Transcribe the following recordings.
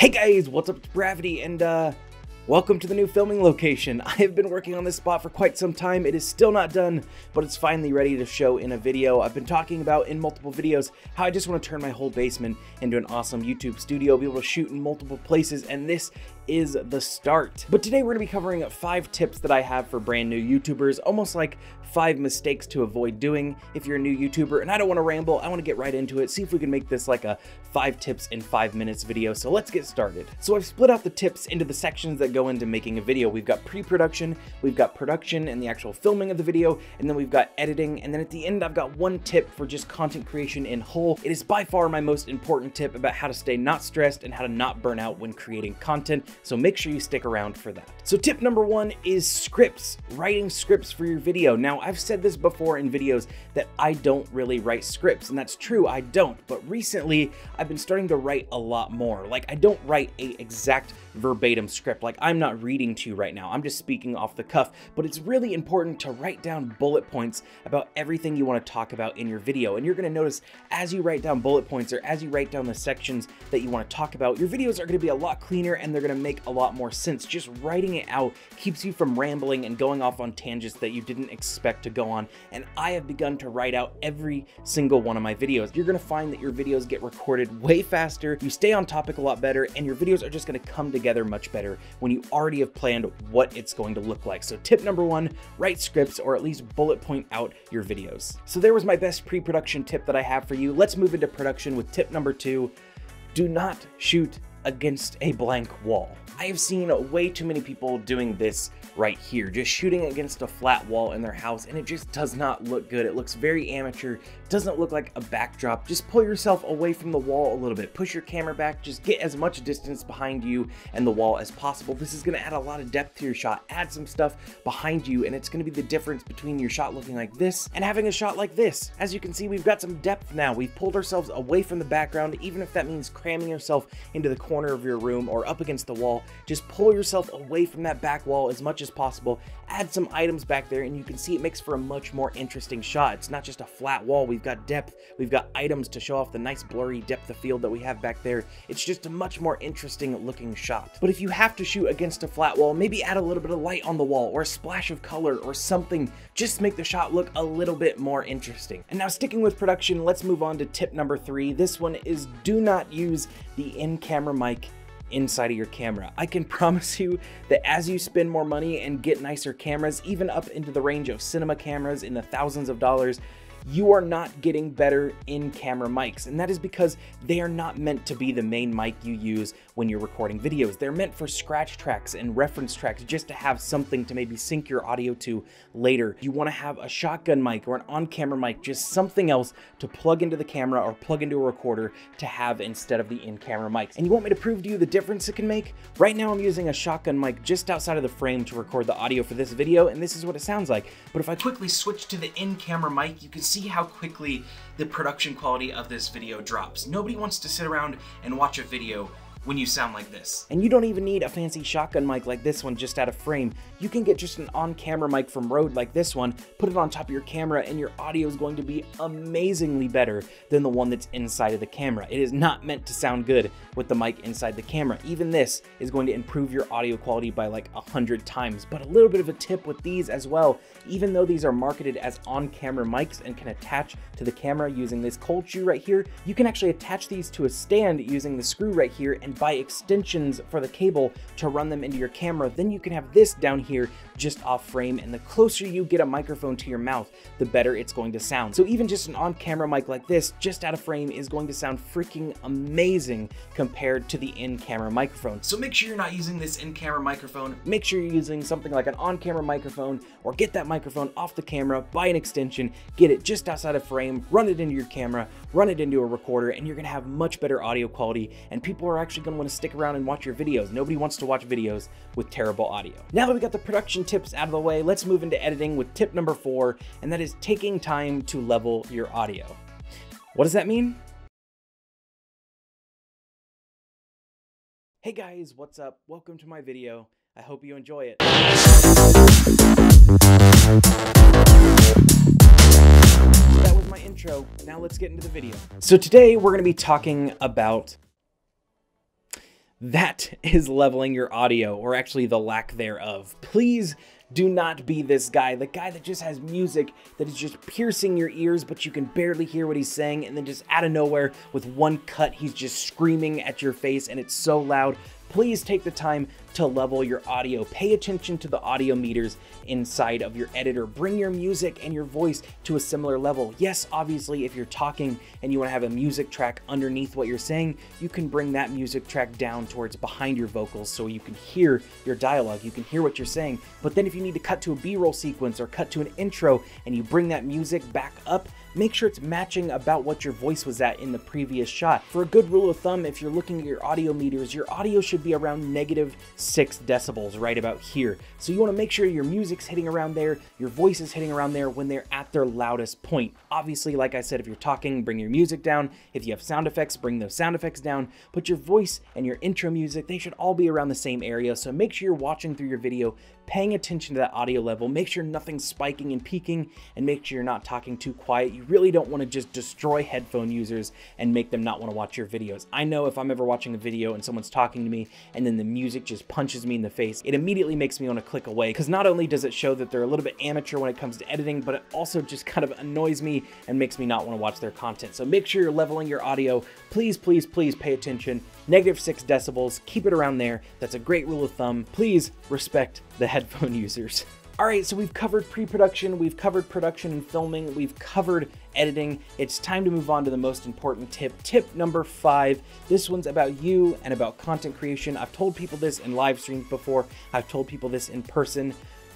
Hey guys, what's up? It's Bravity, and welcome to the new filming location. I have been working on this spot for quite some time. It is still not done, but it's finally ready to show in a video. I've been talking about in multiple videos how I just want to turn my whole basement into an awesome YouTube studio, be able to shoot in multiple places, and this is the start. But today we're gonna be covering 5 tips that I have for brand new YouTubers, almost like 5 mistakes to avoid doing if you're a new YouTuber. And I don't wanna ramble, I wanna get right into it, see if we can make this like a 5 tips in 5 minutes video. So let's get started. So I've split out the tips into the sections that go into making a video. We've got pre-production, we've got production and the actual filming of the video, and then we've got editing. And then at the end, I've got one tip for just content creation in whole. It is by far my most important tip about how to stay not stressed and how to not burn out when creating content. So make sure you stick around for that. So tip number 1 is scripts, writing scripts for your video. Now I've said this before in videos that I don't really write scripts, and that's true, I don't. But recently I've been starting to write a lot more. Like I don't write an exact verbatim script. Like I'm not reading to you right now, I'm just speaking off the cuff, but it's really important to write down bullet points about everything you want to talk about in your video. And you're going to notice as you write down bullet points or as you write down the sections that you want to talk about, your videos are going to be a lot cleaner and they're going to make a lot more sense. Just writing it out keeps you from rambling and going off on tangents that you didn't expect to go on. And I have begun to write out every single one of my videos. You're going to find that your videos get recorded way faster, you stay on topic a lot better, and your videos are just going to come together much better when you already have planned what it's going to look like. So tip number 1, write scripts or at least bullet point out your videos. So there was my best pre-production tip that I have for you. Let's move into production with tip number 2, do not shoot against a blank wall. I have seen way too many people doing this right here, just shooting against a flat wall in their house, and it just does not look good. It looks very amateur, doesn't look like a backdrop. Just pull yourself away from the wall a little bit, push your camera back, just get as much distance behind you and the wall as possible. This is gonna add a lot of depth to your shot, add some stuff behind you, and it's gonna be the difference between your shot looking like this and having a shot like this. As you can see, we've got some depth now. We've pulled ourselves away from the background, even if that means cramming yourself into the corner of your room or up against the wall. Just pull yourself away from that back wall as much as possible, add some items back there, and you can see it makes for a much more interesting shot. It's not just a flat wall. We've got depth, we've got items to show off the nice blurry depth of field that we have back there. It's just a much more interesting looking shot. But if you have to shoot against a flat wall, maybe add a little bit of light on the wall or a splash of color or something, just to make the shot look a little bit more interesting. And now sticking with production, let's move on to tip number 3. This one is do not use the in-camera mic inside of your camera. I can promise you that as you spend more money and get nicer cameras, even up into the range of cinema cameras in the thousands of dollars, you are not getting better in-camera mics, and that is because they are not meant to be the main mic you use when you're recording videos. They're meant for scratch tracks and reference tracks, just to have something to maybe sync your audio to later. You want to have a shotgun mic or an on-camera mic, just something else to plug into the camera or plug into a recorder to have instead of the in-camera mics. And you want me to prove to you the difference it can make? Right now I'm using a shotgun mic just outside of the frame to record the audio for this video, and this is what it sounds like. But if I quickly switch to the in-camera mic, you can see how quickly the production quality of this video drops. Nobody wants to sit around and watch a video when you sound like this. And you don't even need a fancy shotgun mic like this one just out of frame. You can get just an on-camera mic from Rode like this one, put it on top of your camera, and your audio is going to be amazingly better than the one that's inside of the camera. It is not meant to sound good with the mic inside the camera. Even this is going to improve your audio quality by like 100 times. But a little bit of a tip with these as well, even though these are marketed as on-camera mics and can attach to the camera using this cold shoe right here, you can actually attach these to a stand using the screw right here and buy extensions for the cable to run them into your camera. Then you can have this down here just off frame, and the closer you get a microphone to your mouth, the better it's going to sound. So even just an on-camera mic like this just out of frame is going to sound freaking amazing compared to the in-camera microphone. So make sure you're not using this in-camera microphone. Make sure you're using something like an on-camera microphone, or get that microphone off the camera, buy an extension, get it just outside of frame, run it into your camera, run it into a recorder, and you're gonna have much better audio quality, and people are actually gonna want to stick around and watch your videos. Nobody wants to watch videos with terrible audio. Now that we got the production tips out of the way, let's move into editing with tip number 4, and that is taking time to level your audio. What does that mean? Hey guys, what's up? Welcome to my video. I hope you enjoy it. That was my intro. Now let's get into the video. So today we're going to be talking about That is leveling your audio, or actually the lack thereof. Please do not be this guy, the guy that just has music that is just piercing your ears, but you can barely hear what he's saying, and then just out of nowhere, with one cut, he's just screaming at your face, and it's so loud. Please take the time to level your audio. Pay attention to the audio meters inside of your editor. Bring your music and your voice to a similar level. Yes, obviously, if you're talking and you want to have a music track underneath what you're saying, you can bring that music track down towards behind your vocals so you can hear your dialogue, you can hear what you're saying. But then if you need to cut to a B-roll sequence or cut to an intro and you bring that music back up, make sure it's matching about what your voice was at in the previous shot. For a good rule of thumb, if you're looking at your audio meters, your audio should be around -6 decibels right about here. So you want to make sure your music's hitting around there, your voice is hitting around there when they're at their loudest point. Obviously, like I said, if you're talking, bring your music down. If you have sound effects, bring those sound effects down. But your voice and your intro music, they should all be around the same area. So make sure you're watching through your video, paying attention to that audio level. Make sure nothing's spiking and peaking, and make sure you're not talking too quiet. You really don't want to just destroy headphone users and make them not want to watch your videos. I know if I'm ever watching a video and someone's talking to me and then the music just punches me in the face, it immediately makes me want to click away, because not only does it show that they're a little bit amateur when it comes to editing, but it also just kind of annoys me and makes me not want to watch their content. So make sure you're leveling your audio. Please, please, please pay attention. -6 decibels, keep it around there. That's a great rule of thumb. Please respect the headphone users. All right, so we've covered pre-production, we've covered production and filming, we've covered editing. It's time to move on to the most important tip. Tip number 5. This one's about you and about content creation. I've told people this in live streams before. I've told people this in person.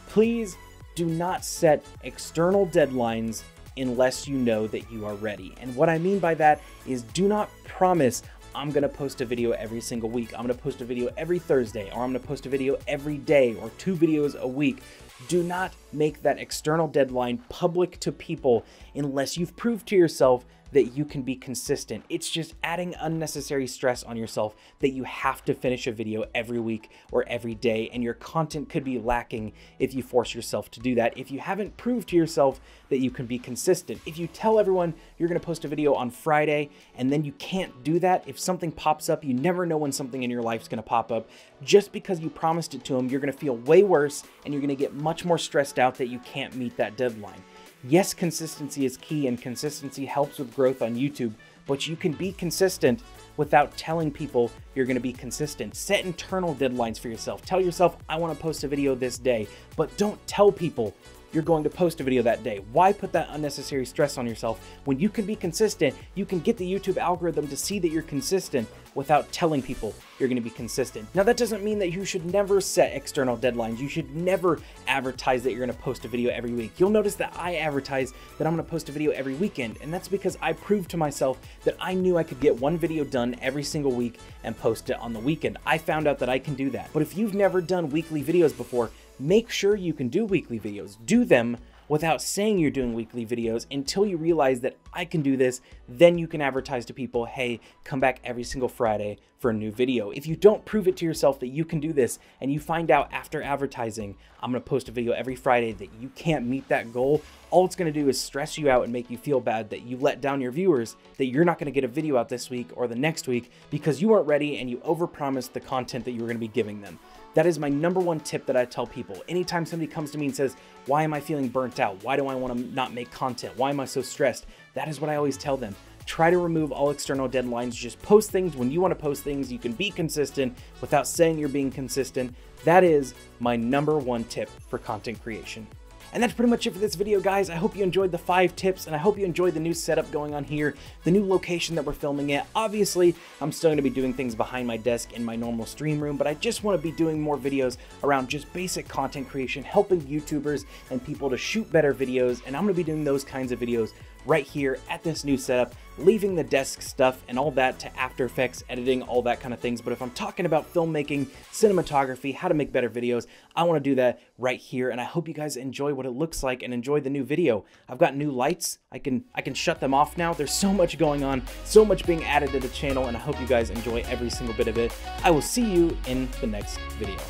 Please do not set external deadlines unless you know that you are ready. And what I mean by that is, do not promise, I'm gonna post a video every single week, I'm gonna post a video every Thursday, or I'm gonna post a video every day, or 2 videos a week. Do not make that external deadline public to people unless you've proved to yourself that you can be consistent. It's just adding unnecessary stress on yourself that you have to finish a video every week or every day, and your content could be lacking if you force yourself to do that, if you haven't proved to yourself that you can be consistent. If you tell everyone you're gonna post a video on Friday and then you can't do that, if something pops up, you never know when something in your life's gonna pop up. Just because you promised it to them, you're gonna feel way worse and you're gonna get much more stressed out that you can't meet that deadline. Yes, consistency is key, and consistency helps with growth on YouTube, but you can be consistent without telling people you're gonna be consistent. Set internal deadlines for yourself. Tell yourself, I wanna post a video this day, but don't tell people you're going to post a video that day. Why put that unnecessary stress on yourself when you can be consistent? You can get the YouTube algorithm to see that you're consistent without telling people you're gonna be consistent. Now, that doesn't mean that you should never set external deadlines. You should never advertise that you're gonna post a video every week. You'll notice that I advertise that I'm gonna post a video every weekend, and that's because I proved to myself that I knew I could get one video done every single week and post it on the weekend. I found out that I can do that. But if you've never done weekly videos before, make sure you can do weekly videos. Do them without saying you're doing weekly videos until you realize that I can do this. Then you can advertise to people, hey, come back every single Friday for a new video. If you don't prove it to yourself that you can do this, and you find out after advertising, I'm gonna post a video every Friday, that you can't meet that goal, all it's gonna do is stress you out and make you feel bad that you let down your viewers, that you're not gonna get a video out this week or the next week because you weren't ready and you overpromised the content that you were gonna be giving them. That is my #1 tip that I tell people. Anytime somebody comes to me and says, why am I feeling burnt out? Why do I wanna not make content? Why am I so stressed? That is what I always tell them. Try to remove all external deadlines. Just post things when you wanna post things. You can be consistent without saying you're being consistent. That is my #1 tip for content creation. And that's pretty much it for this video, guys. I hope you enjoyed the 5 tips, and I hope you enjoyed the new setup going on here, the new location that we're filming at. Obviously, I'm still gonna be doing things behind my desk in my normal stream room, but I just wanna be doing more videos around just basic content creation, helping YouTubers and people to shoot better videos, and I'm gonna be doing those kinds of videos right here at this new setup, leaving the desk stuff and all that to After Effects, editing, all that kind of things. But if I'm talking about filmmaking, cinematography, how to make better videos, I wanna do that right here. And I hope you guys enjoy what it looks like and enjoy the new video. I've got new lights. I can shut them off now. There's so much going on, so much being added to the channel, and I hope you guys enjoy every single bit of it. I will see you in the next video.